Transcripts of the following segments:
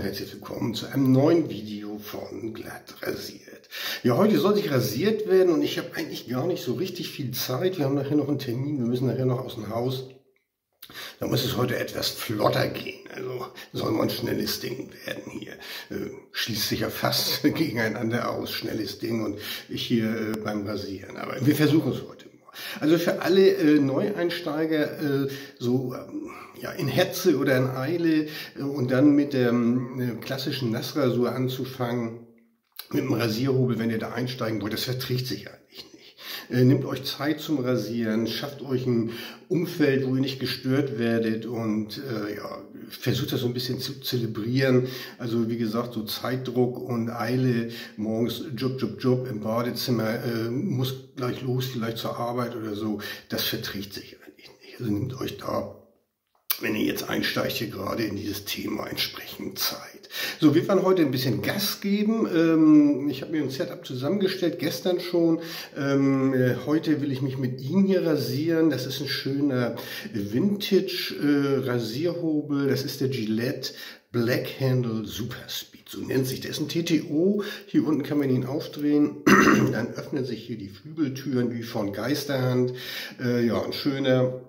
und herzlich willkommen zu einem neuen Video von Glatt-Rasiert. Ja, heute soll sich rasiert werden und ich habe eigentlich gar nicht so richtig viel Zeit. Wir haben nachher noch einen Termin, wir müssen nachher noch aus dem Haus. Da muss es heute etwas flotter gehen, also soll man schnelles Ding werden hier. Schließt sich ja fast gegeneinander aus, schnelles Ding und ich hier beim Rasieren, aber wir versuchen es heute. Also für alle Neueinsteiger so ja, in Hetze oder in Eile und dann mit der klassischen Nassrasur anzufangen, mit dem Rasierhobel, wenn ihr da einsteigen wollt, das verträgt sich eigentlich nicht. Nehmt euch Zeit zum Rasieren, schafft euch ein Umfeld, wo ihr nicht gestört werdet und ja, versucht das so ein bisschen zu zelebrieren. Also wie gesagt, so Zeitdruck und Eile, morgens Job im Badezimmer, muss gleich los, vielleicht zur Arbeit oder so, das verträgt sich eigentlich nicht. Also nehmt euch da, wenn ihr jetzt einsteigt, hier gerade in dieses Thema entsprechend Zeit. So, wir werden heute ein bisschen Gas geben. Ich habe mir ein Setup zusammengestellt, gestern schon. Heute will ich mich mit Ihnen hier rasieren. Das ist ein schöner Vintage-Rasierhobel. Das ist der Gillette Black Handle Superspeed, so nennt sich der. Das ist ein TTO, hier unten kann man ihn aufdrehen, dann öffnen sich hier die Flügeltüren wie von Geisterhand. Ja, ein schöner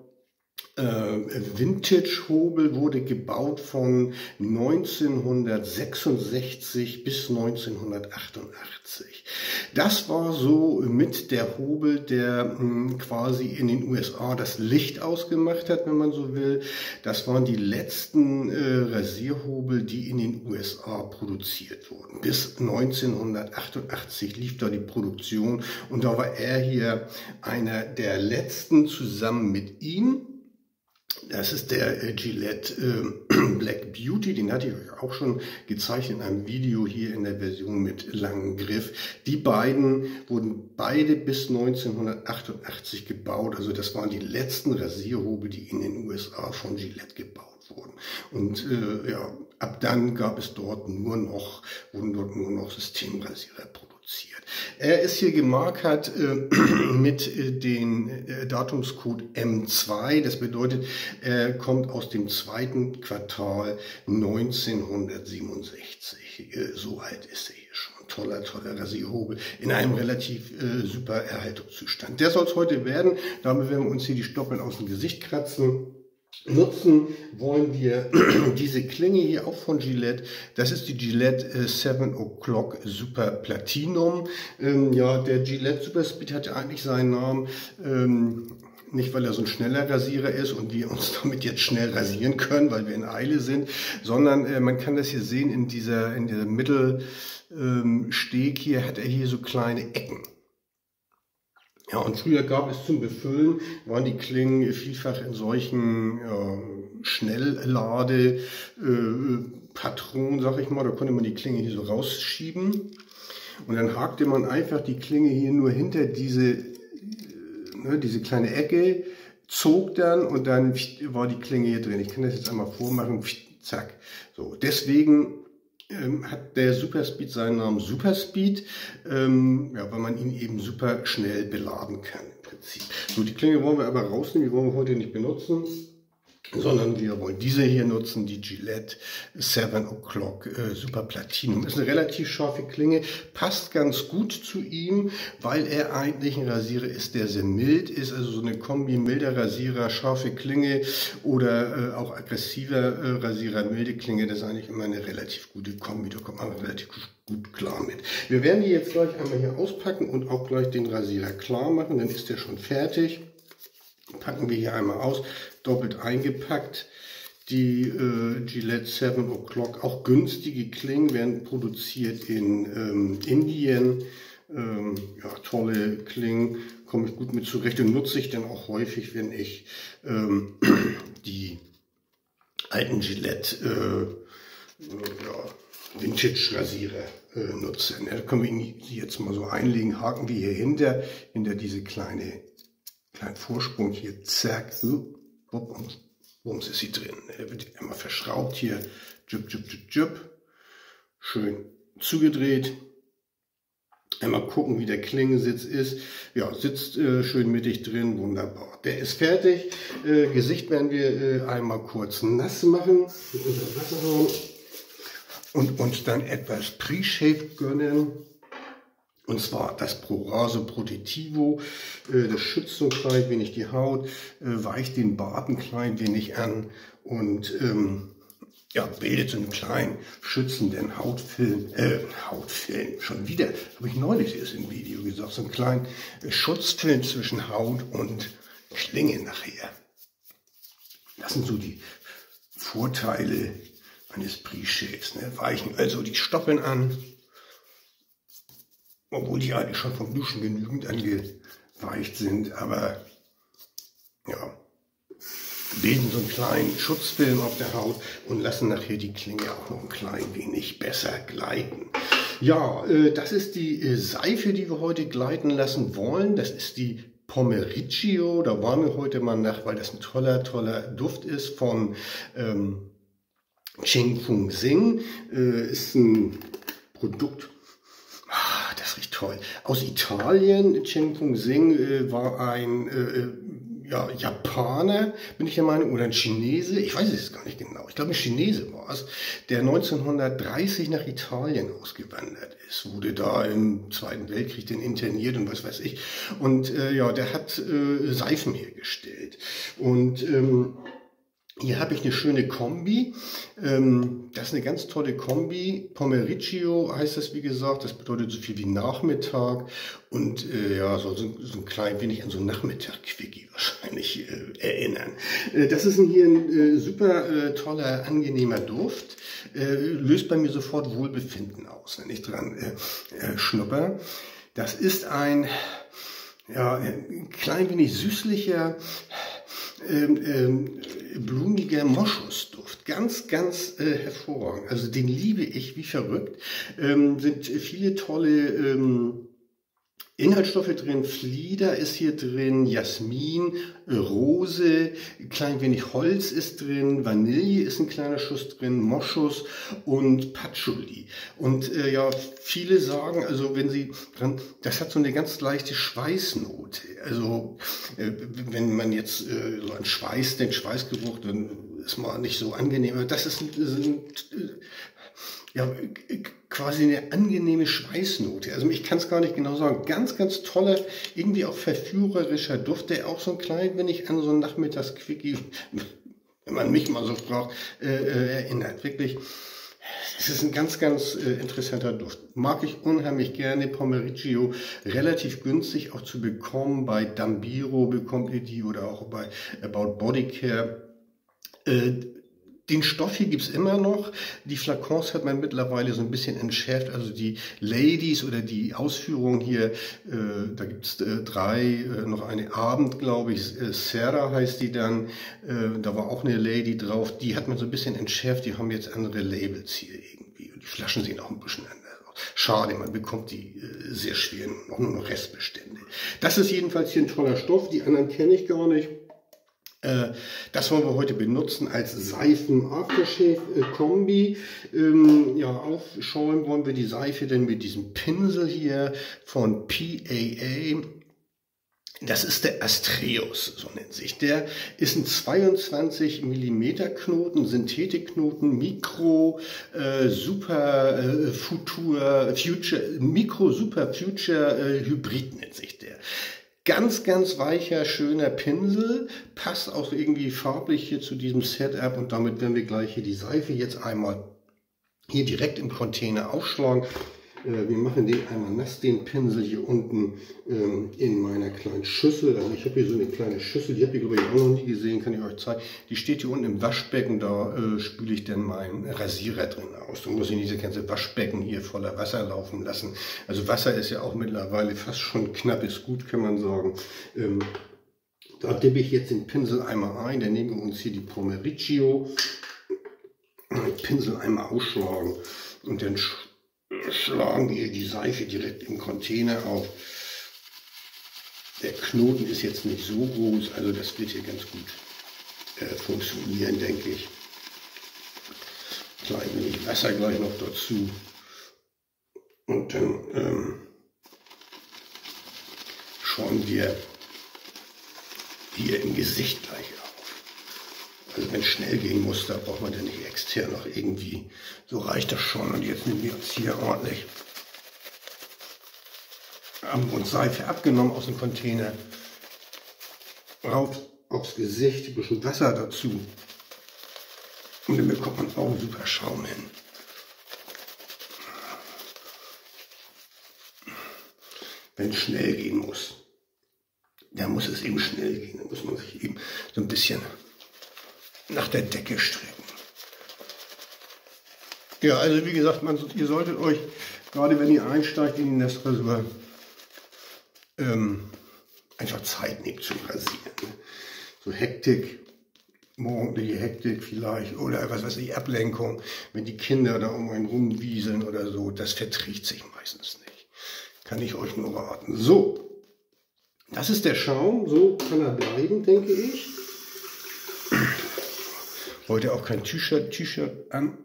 Vintage-Hobel, wurde gebaut von 1966 bis 1988. Das war so mit der Hobel, der quasi in den USA das Licht ausgemacht hat, wenn man so will. Das waren die letzten Rasierhobel, die in den USA produziert wurden. Bis 1988 lief da die Produktion und da war er hier einer der letzten zusammen mit ihm. Das ist der Gillette Black Beauty, den hatte ich euch auch schon gezeigt in einem Video hier in der Version mit langem Griff. Die beiden wurden beide bis 1988 gebaut, also das waren die letzten Rasierhobel, die in den USA von Gillette gebaut wurden. Und ja, ab dann gab es dort nur noch, wurden dort nur noch Systemrasierer produziert. Er ist hier gemarkert mit dem Datumscode M2. Das bedeutet, er kommt aus dem zweiten Quartal 1967. So alt ist er hier schon. Toller Rasierhobel in einem relativ super Erhaltungszustand. Der soll es heute werden. Damit werden wir uns hier die Stoppeln aus dem Gesicht kratzen. Nutzen wollen wir diese Klinge hier auch von Gillette. Das ist die Gillette 7 O'Clock Super Platinum. Ja, der Gillette Superspeed hatte eigentlich seinen Namen, nicht weil er so ein schneller Rasierer ist und wir uns damit jetzt schnell rasieren können, weil wir in Eile sind, sondern man kann das hier sehen in dieser Mittelsteg hier, hat er hier so kleine Ecken. Ja, und früher gab es zum Befüllen, waren die Klingen vielfach in solchen Schnelllade-Patronen, sag ich mal, da konnte man die Klinge hier so rausschieben und dann hakte man einfach die Klinge hier nur hinter diese kleine Ecke, zog dann und dann war die Klinge hier drin. Ich kann das jetzt einmal vormachen, zack. So, deswegen hat der Superspeed seinen Namen Superspeed, ja, weil man ihn eben super schnell beladen kann im Prinzip. So, die Klinge wollen wir aber rausnehmen, die wollen wir heute nicht benutzen, sondern wir wollen diese hier nutzen, die Gillette 7 O'Clock Super Platinum. Ist eine relativ scharfe Klinge, passt ganz gut zu ihm, weil er eigentlich ein Rasierer ist, der sehr mild ist, also so eine Kombi milder Rasierer, scharfe Klinge oder auch aggressiver Rasierer, milde Klinge, das ist eigentlich immer eine relativ gute Kombi, da kommt man relativ gut klar mit. Wir werden die jetzt gleich einmal hier auspacken und auch gleich den Rasierer klar machen, dann ist der schon fertig. Packen wir hier einmal aus, doppelt eingepackt, die Gillette 7 O'Clock, auch günstige Klingen, werden produziert in Indien, ja, tolle Klingen, komme ich gut mit zurecht und nutze ich dann auch häufig, wenn ich die alten Gillette ja, Vintage-Rasierer nutze. Da können wir ihn jetzt mal so einlegen, haken wir hier hinter diese kleinen Vorsprung hier, zack, so, bums, bums ist sie drin. Er wird immer verschraubt hier, schön zugedreht. Einmal gucken, wie der Klingensitz ist. Ja, sitzt schön mittig drin, wunderbar. Der ist fertig. Gesicht werden wir einmal kurz nass machen mit unserem Wasserhahn. und uns dann etwas Pre-Shave gönnen. Und zwar das Proraso Protettivo, das schützt so klein wenig die Haut, weicht den Bart ein klein wenig an und ja, bildet so einen kleinen schützenden Hautfilm, schon wieder, habe ich neulich erst im Video gesagt, so einen kleinen Schutzfilm zwischen Haut und Klinge nachher. Das sind so die Vorteile eines Pre-Shaves, ne? Weichen also die Stoppeln an, obwohl die eigentlich schon vom Duschen genügend angeweicht sind, aber ja, bilden so einen kleinen Schutzfilm auf der Haut und lassen nachher die Klinge auch noch ein klein wenig besser gleiten. Ja, das ist die Seife, die wir heute gleiten lassen wollen. Das ist die Pomeriggio. Da waren wir heute mal nach, weil das ein toller Duft ist von Tcheon Fung Sing. Ist ein Produkt, das riecht toll, aus Italien. Tcheon Fung Sing war ein ja, Japaner, bin ich der Meinung, oder ein Chinese, ich weiß es gar nicht genau, ich glaube ein Chinese war es, der 1930 nach Italien ausgewandert ist, wurde da im Zweiten Weltkrieg dann interniert und was weiß ich, und ja, der hat Seifen hergestellt und hier habe ich eine schöne Kombi, das ist eine ganz tolle Kombi, Pomeriggio heißt das wie gesagt, das bedeutet so viel wie Nachmittag und ja, so ein klein wenig an so Nachmittag-Quickie wahrscheinlich erinnern. Das ist hier ein super toller, angenehmer Duft, löst bei mir sofort Wohlbefinden aus, wenn ich dran schnupper. Das ist ein, ja, ein klein wenig süßlicher, blumiger Moschusduft, ganz hervorragend, also den liebe ich wie verrückt, sind viele tolle Inhaltsstoffe drin, Flieder ist hier drin, Jasmin, Rose, klein wenig Holz ist drin, Vanille ist ein kleiner Schuss drin, Moschus und Patchouli. Und ja, viele sagen, also wenn sie dran, das hat so eine ganz leichte Schweißnote. Also wenn man jetzt so an Schweiß denkt, Schweißgeruch, dann ist man nicht so angenehm. Aber das ist ja, quasi eine angenehme Schweißnote. Also ich kann es gar nicht genau sagen. Ganz toller, irgendwie auch verführerischer Duft, der auch so ein klein wenig an so einen Nachmittagsquickie, wenn man mich mal so fragt, erinnert. Wirklich, es ist ein ganz interessanter Duft. Mag ich unheimlich gerne. Pomeriggio, relativ günstig auch zu bekommen. Bei Dambiro bekommt ihr die oder auch bei About Body Care. Den Stoff hier gibt es immer noch, die Flakons hat man mittlerweile so ein bisschen entschärft, also die Ladies oder die Ausführungen hier, da gibt es drei, noch eine Abend, glaube ich, Sarah heißt die dann, da war auch eine Lady drauf, die hat man so ein bisschen entschärft, die haben jetzt andere Labels hier irgendwie und die Flaschen sehen auch ein bisschen anders. Schade, man bekommt die sehr schweren, auch nur noch Restbestände. Das ist jedenfalls hier ein toller Stoff, die anderen kenne ich gar nicht. Das wollen wir heute benutzen als Seifen-Aftershave-Kombi. Ja, aufschäumen wollen wir die Seife denn mit diesem Pinsel hier von PAA. Das ist der Astraeus, so nennt sich der. Ist ein 22 mm Knoten, Synthetikknoten, Mikro, Super Future, Mikro Super Future Hybrid nennt sich der. Ganz weicher, schöner Pinsel, passt auch irgendwie farblich hier zu diesem Setup und damit werden wir gleich hier die Seife jetzt einmal hier direkt im Container aufschlagen. Wir machen den einmal nass, den Pinsel hier unten in meiner kleinen Schüssel. Also ich habe hier so eine kleine Schüssel, die habe ich glaube ich auch noch nie gesehen, kann ich euch zeigen. Die steht hier unten im Waschbecken, da spüle ich dann meinen Rasierer drin aus. Da muss ich diese ganze Waschbecken hier voller Wasser laufen lassen. Also Wasser ist ja auch mittlerweile fast schon knappes Gut, kann man sagen. Da dippe ich jetzt den Pinsel einmal ein, dann nehmen wir uns hier die Pomeriggio. Den Pinsel einmal ausschlagen und dann schlagen wir die Seife direkt im Container auf. Der Knoten ist jetzt nicht so groß, also das wird hier ganz gut funktionieren, denke ich. Klein wenig Wasser gleich noch dazu. Und dann schauen wir hier im Gesicht gleich auf. Wenn es schnell gehen muss, da braucht man ja nicht extern noch irgendwie. So reicht das schon. Und jetzt nehmen wir uns hier ordentlich Arm und Seife abgenommen aus dem Container. Rauf aufs Gesicht, ein bisschen Wasser dazu. Und dann bekommt man auch einen super Schaum hin. Wenn es schnell gehen muss, dann muss es eben schnell gehen. Dann muss man sich eben so ein bisschen nach der Decke strecken. Ja, also wie gesagt, ihr solltet euch, gerade wenn ihr einsteigt in die Nassrasur, einfach Zeit nehmen zum Rasieren. So Hektik, morgendliche Hektik vielleicht oder was weiß ich, Ablenkung, wenn die Kinder da um einen rumwieseln oder so, das verträgt sich meistens nicht. Kann ich euch nur raten. So, das ist der Schaum, so kann er bleiben, denke ich. Heute auch kein T-Shirt an.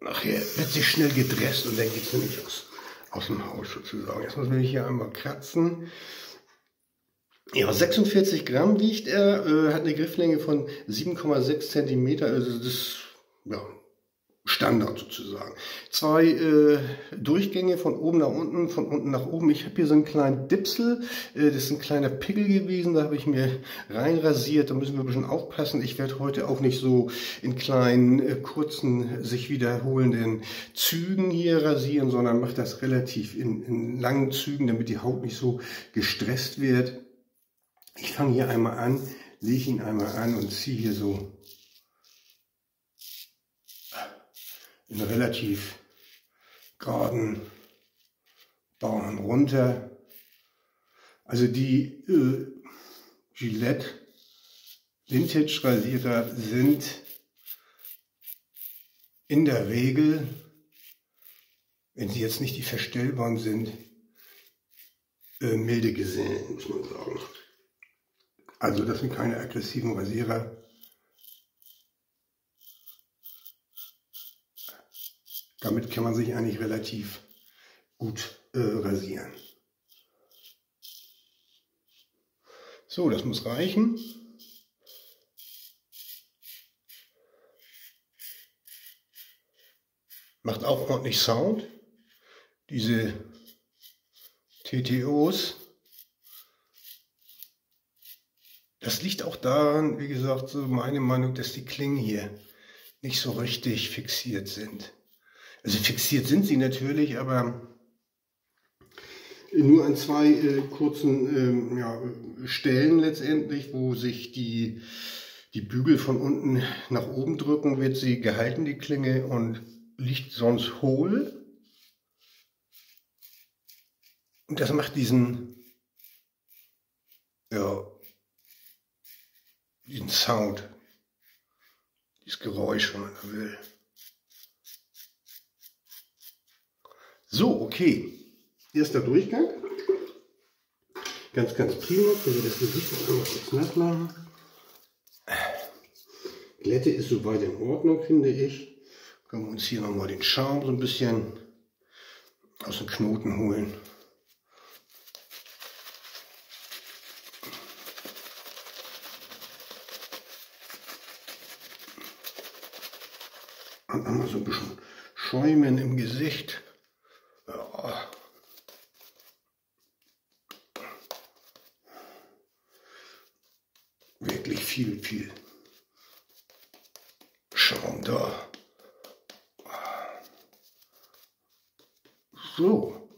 Nachher wird sich schnell gedresst und dann geht es nämlich aus dem Haus sozusagen. Jetzt muss man hier einmal kratzen. Ja, 46 Gramm wiegt er, hat eine Grifflänge von 7,6 cm, also das ist ja, Standard sozusagen. Zwei Durchgänge von oben nach unten, von unten nach oben. Ich habe hier so einen kleinen Dipsel, das ist ein kleiner Pickel gewesen, da habe ich mir reinrasiert, da müssen wir ein bisschen aufpassen. Ich werde heute auch nicht so in kleinen, kurzen, sich wiederholenden Zügen hier rasieren, sondern mache das relativ in langen Zügen, damit die Haut nicht so gestresst wird. Ich fange hier einmal an, lege ihn einmal an und ziehe hier so in relativ geraden Bahnen runter. Also die Gillette Vintage Rasierer sind in der Regel, wenn sie jetzt nicht die verstellbaren sind, milde Gesellen, muss man sagen. Also das sind keine aggressiven Rasierer. Damit kann man sich eigentlich relativ gut rasieren. So, das muss reichen. Macht auch ordentlich Sound. Diese TTOs. Das liegt auch daran, wie gesagt, so meine Meinung, dass die Klingen hier nicht so richtig fixiert sind. Also fixiert sind sie natürlich, aber nur an zwei kurzen ja, Stellen letztendlich, wo sich die Bügel von unten nach oben drücken, wird sie gehalten, die Klinge, und liegt sonst hohl. Und das macht diesen, ja, diesen Sound, dieses Geräusch, wenn man da will. So, okay. Erster Durchgang. Ganz, ganz prima. Können wir das Gesicht noch einmal kurz nass machen. Glätte ist soweit in Ordnung, finde ich. Können wir uns hier nochmal den Schaum so ein bisschen aus dem Knoten holen. Und einmal so ein bisschen schäumen im Gesicht. Ja. Wirklich viel, viel Schaum da. So.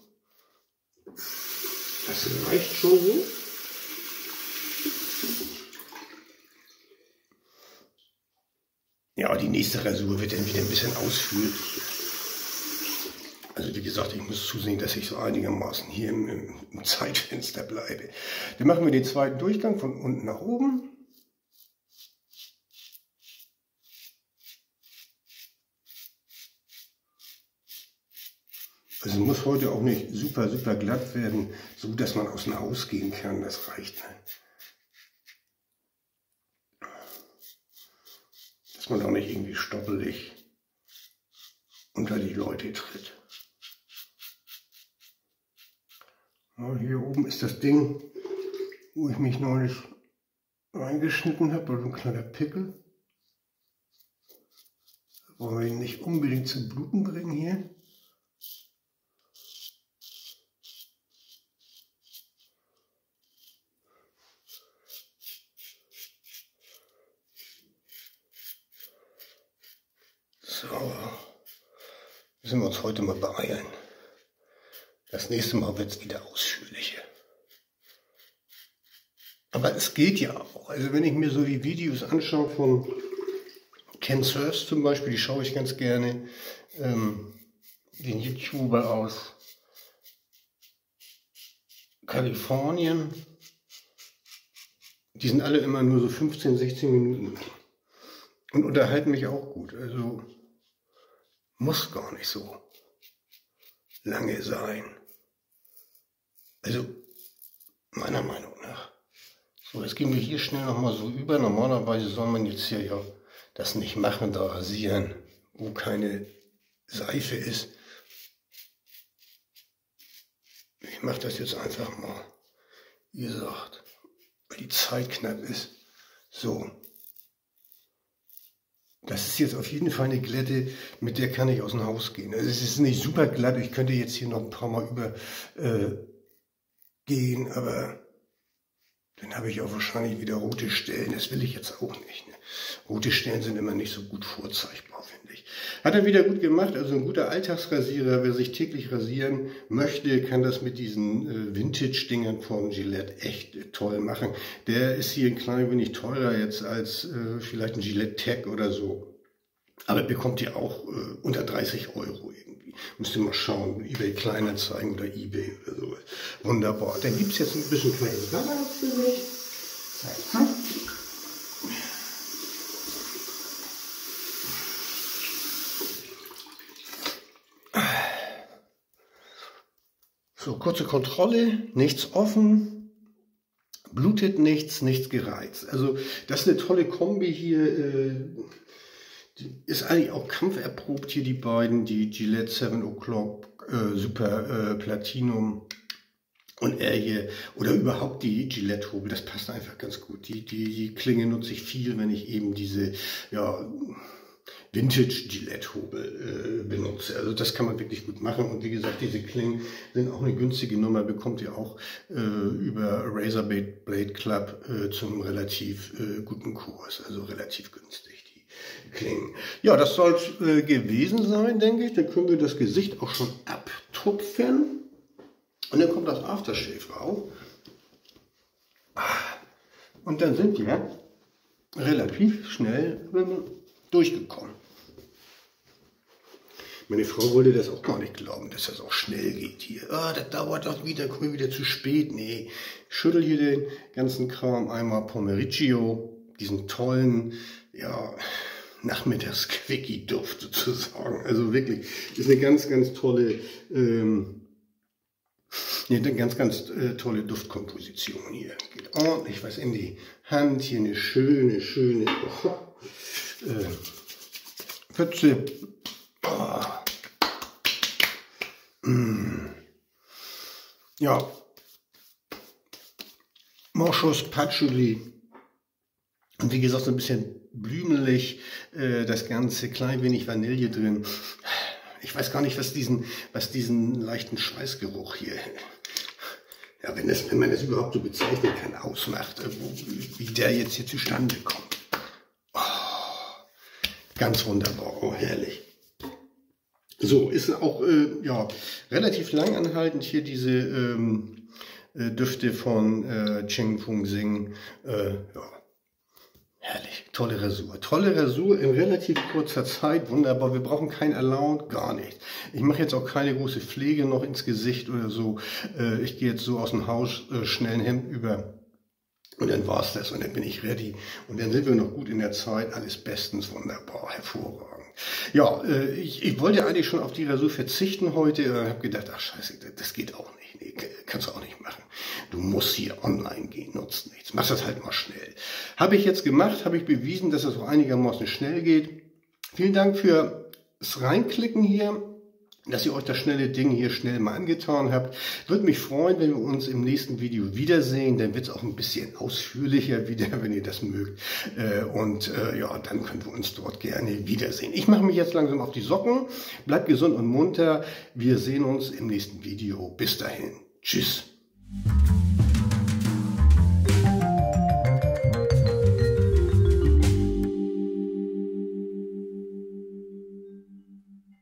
Das reicht schon so. Ja, die nächste Rasur wird dann wieder ein bisschen ausführlich. Also wie gesagt, ich muss zusehen, dass ich so einigermaßen hier im Zeitfenster bleibe. Dann machen wir den zweiten Durchgang von unten nach oben. Also muss heute auch nicht super, super glatt werden, so dass man aus dem Haus gehen kann. Das reicht dann. Dass man auch nicht irgendwie stoppelig unter die Leute tritt. Ja, hier oben ist das Ding, wo ich mich neulich reingeschnitten habe, also ein kleiner Pickel. Wollen wir ihn nicht unbedingt zum Bluten bringen hier? So, müssen wir uns heute mal beeilen. Das nächste Mal wird es wieder ausführlicher. Aber es geht ja auch. Also wenn ich mir so die Videos anschaue von kensurfs zum Beispiel, die schaue ich ganz gerne, den YouTuber aus Kalifornien, die sind alle immer nur so 15, 16 Minuten und unterhalten mich auch gut. Also muss gar nicht so lange sein. Also meiner Meinung nach. So, jetzt gehen wir hier schnell nochmal so über. Normalerweise soll man jetzt hier ja das nicht machen, da rasieren, wo keine Seife ist. Ich mache das jetzt einfach mal, wie gesagt, weil die Zeit knapp ist. So. Das ist jetzt auf jeden Fall eine Glätte, mit der kann ich aus dem Haus gehen. Also es ist nicht super glatt, ich könnte jetzt hier noch ein paar Mal übergehen, aber dann habe ich auch wahrscheinlich wieder rote Stellen. Das will ich jetzt auch nicht. Ne? Rote Stellen sind immer nicht so gut vorzeigbar, finde ich. Hat er wieder gut gemacht, also ein guter Alltagsrasierer. Wer sich täglich rasieren möchte, kann das mit diesen Vintage-Dingern von Gillette echt toll machen. Der ist hier ein klein wenig teurer jetzt als vielleicht ein Gillette Tech oder so. Aber bekommt ihr auch unter 30 € irgendwie. Müsst ihr mal schauen, eBay Kleinanzeigen oder eBay oder so. Wunderbar. Dann gibt es jetzt ein bisschen kleine Sachen für mich. Zeig. So, kurze Kontrolle, nichts offen, blutet nichts, nichts gereizt. Also das ist eine tolle Kombi hier, die ist eigentlich auch kampferprobt hier, die beiden, die Gillette 7 O'Clock Super Platinum und er hier, oder überhaupt die Gillette-Hobel, das passt einfach ganz gut. Die Klinge nutze ich viel, wenn ich eben diese, ja, Vintage Gillette-Hobel benutze. Also das kann man wirklich gut machen. Und wie gesagt, diese Klingen sind auch eine günstige Nummer. Bekommt ihr auch über Razor Blade Club zum relativ guten Kurs. Also relativ günstig, die Klingen. Ja, das soll es gewesen sein, denke ich. Dann können wir das Gesicht auch schon abtupfen. Und dann kommt das Aftershave rauf. Und dann sind wir relativ schnell, wenn wir durchgekommen. Meine Frau wollte das auch gar nicht glauben, dass das auch schnell geht hier. Ah, das dauert doch wieder, komme wieder zu spät. Nee, ich schüttel hier den ganzen Kram einmal Pomeriggio, diesen tollen, ja, Nachmittags-Quickie-Duft sozusagen. Also wirklich, ist eine ganz, ganz tolle, eine ganz, ganz tolle Duftkomposition hier. Geht ordentlich was in die Hand, hier eine schöne, schöne Pfütze. Oh. Mm. Ja. Moschus, Patchouli. Und wie gesagt, so ein bisschen blümelig. Das Ganze, klein wenig Vanille drin. Ich weiß gar nicht, was diesen leichten Schweißgeruch hier, ja, wenn man das überhaupt so bezeichnen kann, ausmacht. Wie der jetzt hier zustande kommt. Ganz wunderbar, oh herrlich. So, ist auch ja, relativ lang anhaltend hier diese Düfte von Tcheon Fung Sing. Ja, herrlich, tolle Rasur. Tolle Rasur in relativ kurzer Zeit, wunderbar. Wir brauchen kein Allowance, gar nicht. Ich mache jetzt auch keine große Pflege noch ins Gesicht oder so. Ich gehe jetzt so aus dem Haus schnell ein Hemd über. Und dann war's das und dann bin ich ready. Und dann sind wir noch gut in der Zeit. Alles bestens, wunderbar, hervorragend. Ja, ich wollte eigentlich schon auf die Rasur verzichten heute. Habe gedacht, ach scheiße, das geht auch nicht. Nee, kannst du auch nicht machen. Du musst hier online gehen, nutzt nichts. Mach das halt mal schnell. Habe ich jetzt gemacht, habe ich bewiesen, dass das auch einigermaßen schnell geht. Vielen Dank fürs Reinklicken hier. dass ihr euch das schnelle Ding hier schnell mal angetan habt. Würde mich freuen, wenn wir uns im nächsten Video wiedersehen. Dann wird es auch ein bisschen ausführlicher wieder, wenn ihr das mögt. Und ja, dann können wir uns dort gerne wiedersehen. Ich mache mich jetzt langsam auf die Socken. Bleibt gesund und munter. Wir sehen uns im nächsten Video. Bis dahin. Tschüss.